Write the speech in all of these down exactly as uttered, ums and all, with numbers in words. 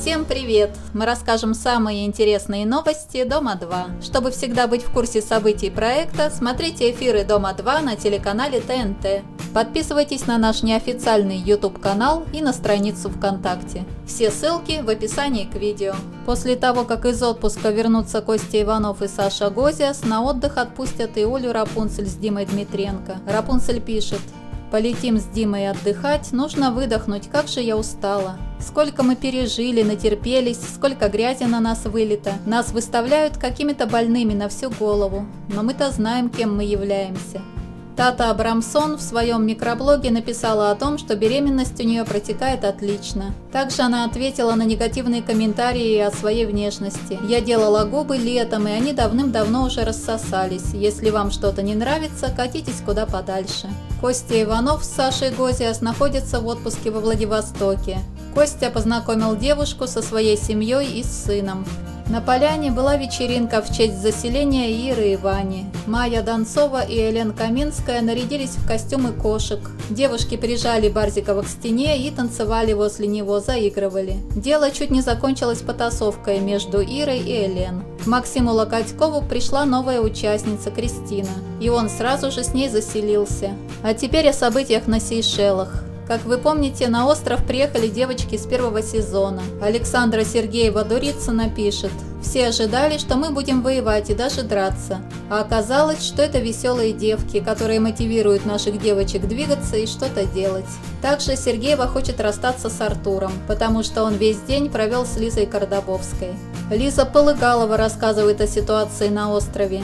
Всем привет! Мы расскажем самые интересные новости Дома два. Чтобы всегда быть в курсе событий проекта, смотрите эфиры Дома два на телеканале Т Н Т. Подписывайтесь на наш неофициальный YouTube-канал и на страницу ВКонтакте. Все ссылки в описании к видео. После того, как из отпуска вернутся Костя Иванов и Саша Гозиас, на отдых отпустят и Олю Рапунцель с Димой Дмитриенко. Рапунцель пишет: «Полетим с Димой отдыхать, нужно выдохнуть, как же я устала. Сколько мы пережили, натерпелись, сколько грязи на нас вылито. Нас выставляют какими-то больными на всю голову, но мы-то знаем, кем мы являемся». Тата Абрамсон в своем микроблоге написала о том, что беременность у нее протекает отлично. Также она ответила на негативные комментарии о своей внешности. «Я делала губы летом, и они давным-давно уже рассосались. Если вам что-то не нравится, катитесь куда подальше». Костя Иванов с Сашей Гозиас находятся в отпуске во Владивостоке. Костя познакомил девушку со своей семьей и с сыном. На поляне была вечеринка в честь заселения Иры и Вани. Майя Донцова и Элен Каминская нарядились в костюмы кошек. Девушки прижали Барзикова к стене и танцевали возле него, заигрывали. Дело чуть не закончилось потасовкой между Ирой и Элен. К Максиму Локотькову пришла новая участница Кристина, и он сразу же с ней заселился. А теперь о событиях на Сейшелах. Как вы помните, на остров приехали девочки с первого сезона. Александра Сергеева Дурицына пишет: «Все ожидали, что мы будем воевать и даже драться. А оказалось, что это веселые девки, которые мотивируют наших девочек двигаться и что-то делать». Также Сергеева хочет расстаться с Артуром, потому что он весь день провел с Лизой Кордобовской. Лиза Полыгалова рассказывает о ситуации на острове.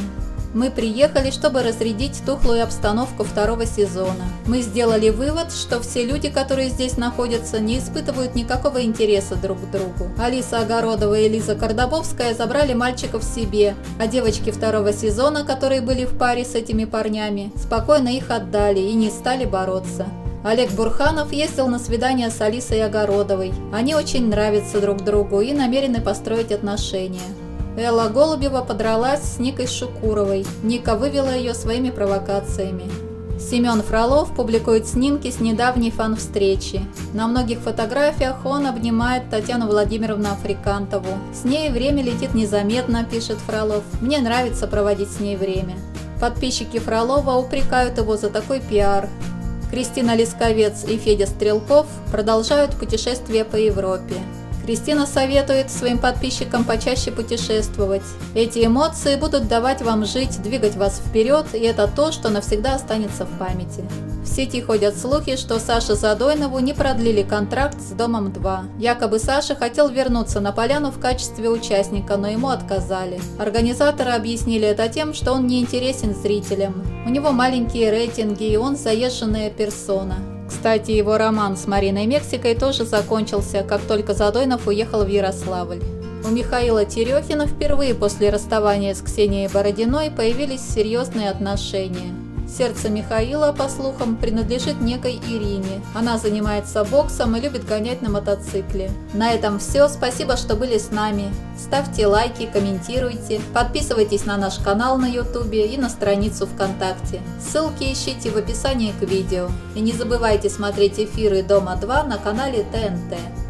«Мы приехали, чтобы разрядить тухлую обстановку второго сезона. Мы сделали вывод, что все люди, которые здесь находятся, не испытывают никакого интереса друг к другу. Алиса Огородова и Лиза Кордобовская забрали мальчиков себе, а девочки второго сезона, которые были в паре с этими парнями, спокойно их отдали и не стали бороться. Олег Бурханов ездил на свидание с Алисой Огородовой. Они очень нравятся друг другу и намерены построить отношения». Элла Голубева подралась с Никой Шукуровой. Ника вывела ее своими провокациями. Семён Фролов публикует снимки с недавней фан-встречи. На многих фотографиях он обнимает Татьяну Владимировну Африкантову. «С ней время летит незаметно», – пишет Фролов. «Мне нравится проводить с ней время». Подписчики Фролова упрекают его за такой пиар. Кристина Лясковец и Фёдор Стрелков продолжают путешествие по Европе. Кристина советует своим подписчикам почаще путешествовать. «Эти эмоции будут давать вам жить, двигать вас вперед, и это то, что навсегда останется в памяти». В сети ходят слухи, что Саше Задойнову не продлили контракт с Домом два. Якобы Саша хотел вернуться на поляну в качестве участника, но ему отказали. Организаторы объяснили это тем, что он не интересен зрителям. У него маленькие рейтинги, и он заезженная персона. Кстати, его роман с Мариной Мексикой тоже закончился, как только Задойнов уехал в Ярославль. У Михаила Терёхина впервые после расставания с Ксенией Бородиной появились серьезные отношения. Сердце Михаила, по слухам, принадлежит некой Ирине. Она занимается боксом и любит гонять на мотоцикле. На этом все. Спасибо, что были с нами. Ставьте лайки, комментируйте, подписывайтесь на наш канал на YouTube и на страницу ВКонтакте. Ссылки ищите в описании к видео. И не забывайте смотреть эфиры Дома два на канале Т Н Т.